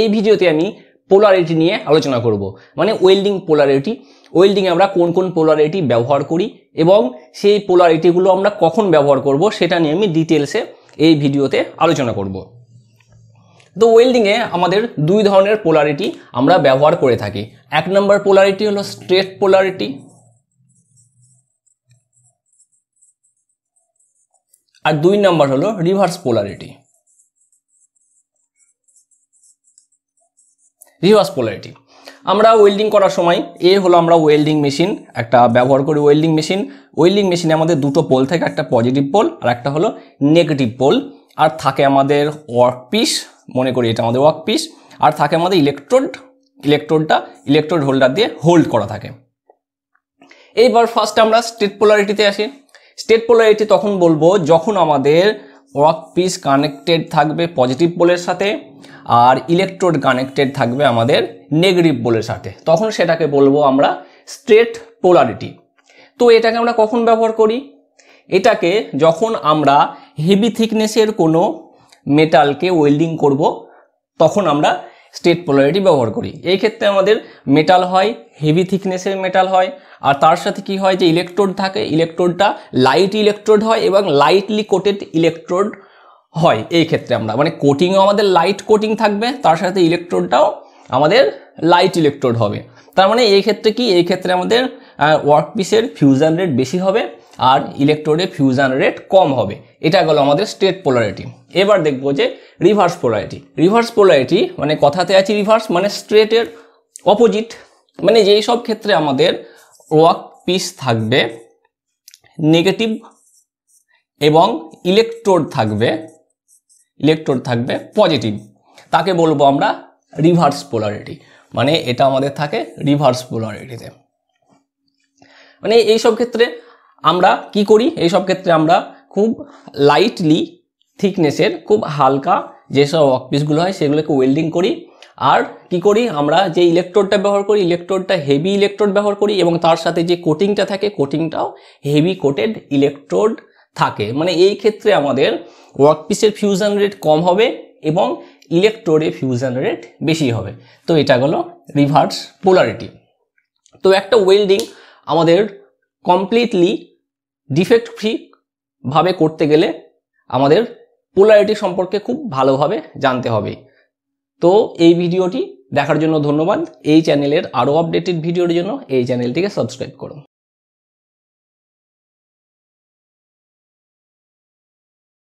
এই ভিডিওতে আমি পোলারিটি নিয়ে আলোচনা করব মানে ওয়েল্ডিং পোলারিটি ওয়েল্ডিং এ আমরা কোন কোন পোলারিটি ব্যবহার করি এবং সেই পোলারিটি গুলো আমরা কখন ব্যবহার করব সেটা নিয়ে আমি ডিটেইলসে এই ভিডিওতে আলোচনা করব। তো ওয়েল্ডিং এ আমাদের দুই ধরনের পোলারিটি আমরা ব্যবহার করে থাকি। এক নম্বর পোলারিটি হলো স্ট্রেট পোলারিটি আর দুই নম্বর হলো রিভার্স পোলারিটি। রিভার্স পোলারিটি আমরা ওয়েল্ডিং করার সময় এ হলো আমরা ওয়েল্ডিং মেশিন একটা ব্যবহার করি। ওয়েল্ডিং মেশিনে আমাদের দুটো পোল থাকে, একটা পজিটিভ পোল আর একটা হলো নেগেটিভ পোল, আর থাকে আমাদের ওয়ার্ক পিস, মনে করি এটা আমাদের ওয়ার্ক পিস, আর থাকে আমাদের ইলেকট্রোড হোল্ডার দিয়ে হোল্ড করা থাকে। এইবার ফার্স্ট আমরা স্ট্রেট পোলারিটিতে আসি। স্ট্রেট পোলারিটি তখন বলবো যখন আমাদের ওয়ার্ক পিস কানেক্টেড থাকবে পজিটিভ পোলের সাথে আর ইলেকট্রোড কানেক্টেড থাকবে আমাদের নেগেটিভ পোলের সাথে, তখন সেটাকে বলবো আমরা স্ট্রেট পোলারিটি। তো এটাকে আমরা কখন ব্যবহার করি? এটাকে যখন আমরা হেভি থিকনেসের কোনো মেটালকে ওয়েল্ডিং করব তখন আমরা স্ট্রেট পোলারিটি ব্যবহার করি। এই ক্ষেত্রে আমাদের মেটাল হয়, হেভি থিকনেসের মেটাল হয়, আর তার সাথে কি হয় যে ইলেকট্রোড থাকে, ইলেকট্রোডটা লাইট ইলেকট্রোড হয় এবং লাইটলি কোটেড ইলেকট্রোড হয়। এই ক্ষেত্রে আমরা মানে কোটিংও আমাদের লাইট কোটিং থাকবে, তার সাথে ইলেকট্রোডটাও আমাদের লাইট ইলেকট্রোড হবে। তার মানে এই ক্ষেত্রে কি, এই ক্ষেত্রে আমাদের ওয়ার্ক পিসের ফিউশন রেট বেশি হবে আর ইলেকট্রোডের ফিউশন রেট কম হবে। এটা গেল আমাদের স্ট্রেট পোলারিটি। এবার দেখবো যে রিভার্স পোলারিটি। রিভার্স পোলারিটি মানে কথাতে আছে রিভার্স মানে স্ট্রেটের অপোজিট, মানে যেই সব ক্ষেত্রে আমাদের ওয়ার্ক পিস থাকবে নেগেটিভ এবং ইলেকট্রোড থাকবে পজিটিভ, তাকে বলবো আমরা রিভার্স পোলারিটি, মানে এটা আমাদের থাকে রিভার্স পোলারিটিতে। মানে এইসব ক্ষেত্রে আমরা কি করি, এইসব ক্ষেত্রে আমরা খুব লাইটলি থিকনেসের খুব হালকা যেসব ওয়ার্ক পিসগুলো হয় সেগুলোকে ওয়েল্ডিং করি, আর কি করি আমরা যে ইলেকট্রোডটা ব্যবহার করি ইলেকট্রোডটা হেভি ইলেকট্রোড ব্যবহার করি এবং তার সাথে যে কোটিংটা থাকে কোটিংটাও হেভি কোটেড ইলেকট্রোড থাকে। মানে এই ক্ষেত্রে আমাদের ওয়ার্ক পিসের ফিউশন রেট কম হবে এবং ইলেকট্রোডের ফিউশন রেট বেশি হবে। তো এটা হলো রিভার্স পোলারিটি। তো একটা ওয়েল্ডিং আমাদের কমপ্লিটলি ডিফেক্ট ফ্রি ভাবে করতে গেলে আমাদের পোলারিটি সম্পর্কে খুব ভালোভাবে জানতে হবে। তো এই ভিডিওটি দেখার জন্য ধন্যবাদ। এই চ্যানেলের আরও আপডেটেড ভিডিওর জন্য এই চ্যানেলটিকে সাবস্ক্রাইব করুন।